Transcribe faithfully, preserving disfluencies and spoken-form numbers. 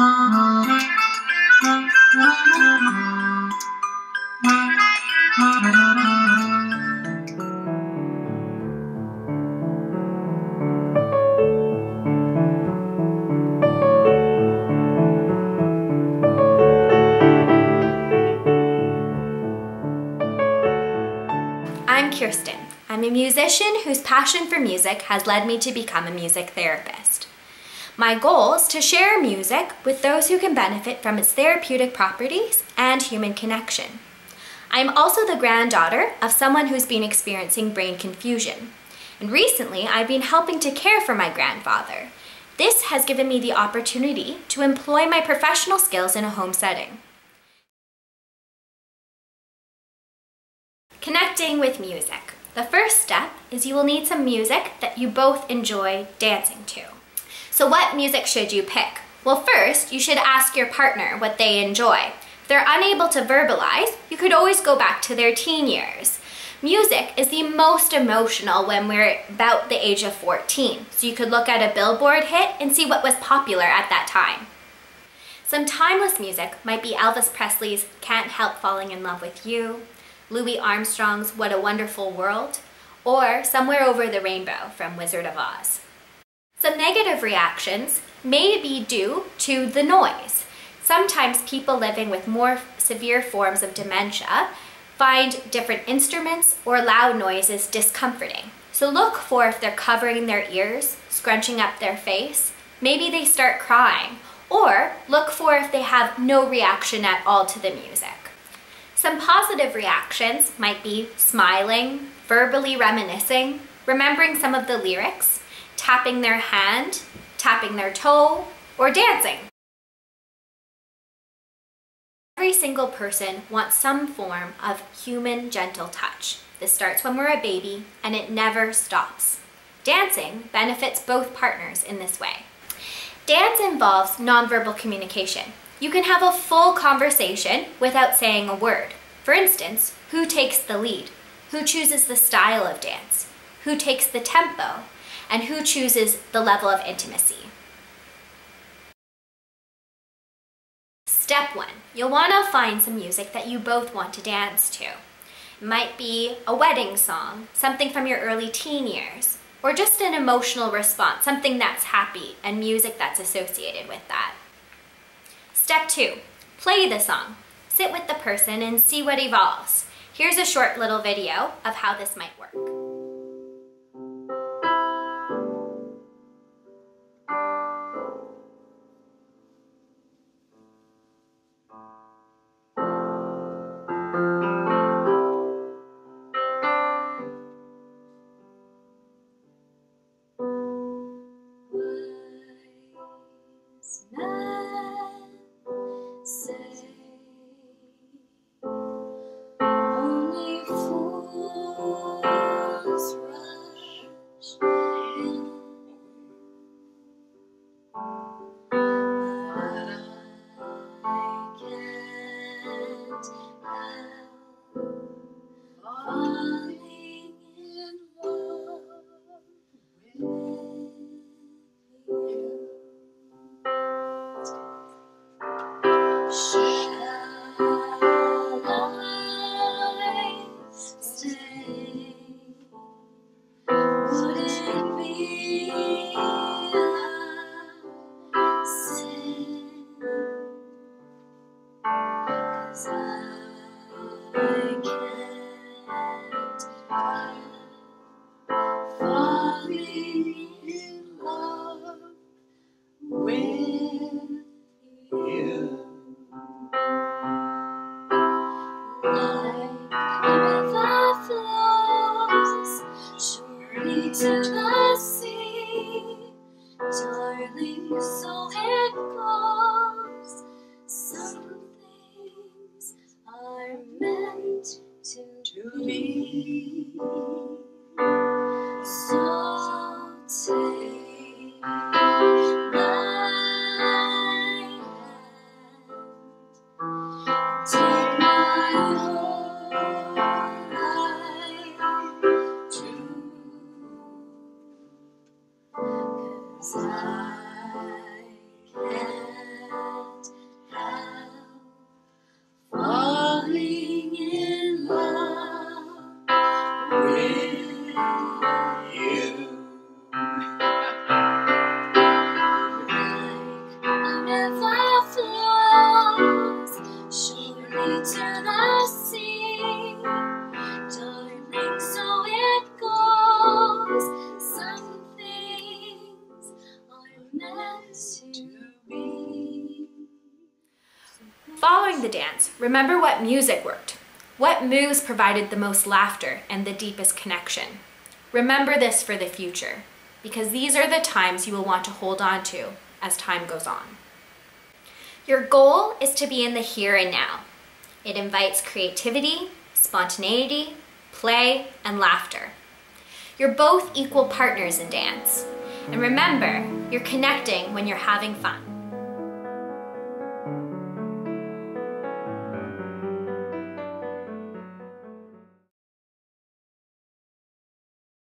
I'm Kirsten. I'm a musician whose passion for music has led me to become a music therapist. My goal is to share music with those who can benefit from its therapeutic properties and human connection. I am also the granddaughter of someone who's been experiencing brain confusion, and recently I've been helping to care for my grandfather. This has given me the opportunity to employ my professional skills in a home setting. Connecting with music. The first step is you will need some music that you both enjoy dancing to. So what music should you pick? Well, first, you should ask your partner what they enjoy. If they're unable to verbalize, you could always go back to their teen years. Music is the most emotional when we're about the age of fourteen, so you could look at a Billboard hit and see what was popular at that time. Some timeless music might be Elvis Presley's Can't Help Falling in Love with You, Louis Armstrong's What a Wonderful World, or Somewhere Over the Rainbow from Wizard of Oz. Some negative reactions may be due to the noise. Sometimes people living with more severe forms of dementia find different instruments or loud noises discomforting. So look for if they're covering their ears, scrunching up their face, maybe they start crying, or look for if they have no reaction at all to the music. Some positive reactions might be smiling, verbally reminiscing, remembering some of the lyrics, tapping their hand, tapping their toe, or dancing. Every single person wants some form of human gentle touch. This starts when we're a baby and it never stops. Dancing benefits both partners in this way. Dance involves nonverbal communication. You can have a full conversation without saying a word. For instance, who takes the lead? Who chooses the style of dance? Who takes the tempo? And who chooses the level of intimacy. Step one, you'll want to find some music that you both want to dance to. It might be a wedding song, something from your early teen years, or just an emotional response, something that's happy and music that's associated with that. Step two, play the song. Sit with the person and see what evolves. Here's a short little video of how this might work. Say, only fools Following the dance, remember what music worked, what moves provided the most laughter and the deepest connection. Remember this for the future, because these are the times you will want to hold on to as time goes on. Your goal is to be in the here and now. It invites creativity, spontaneity, play, and laughter. You're both equal partners in dance. And remember, you're connecting when you're having fun.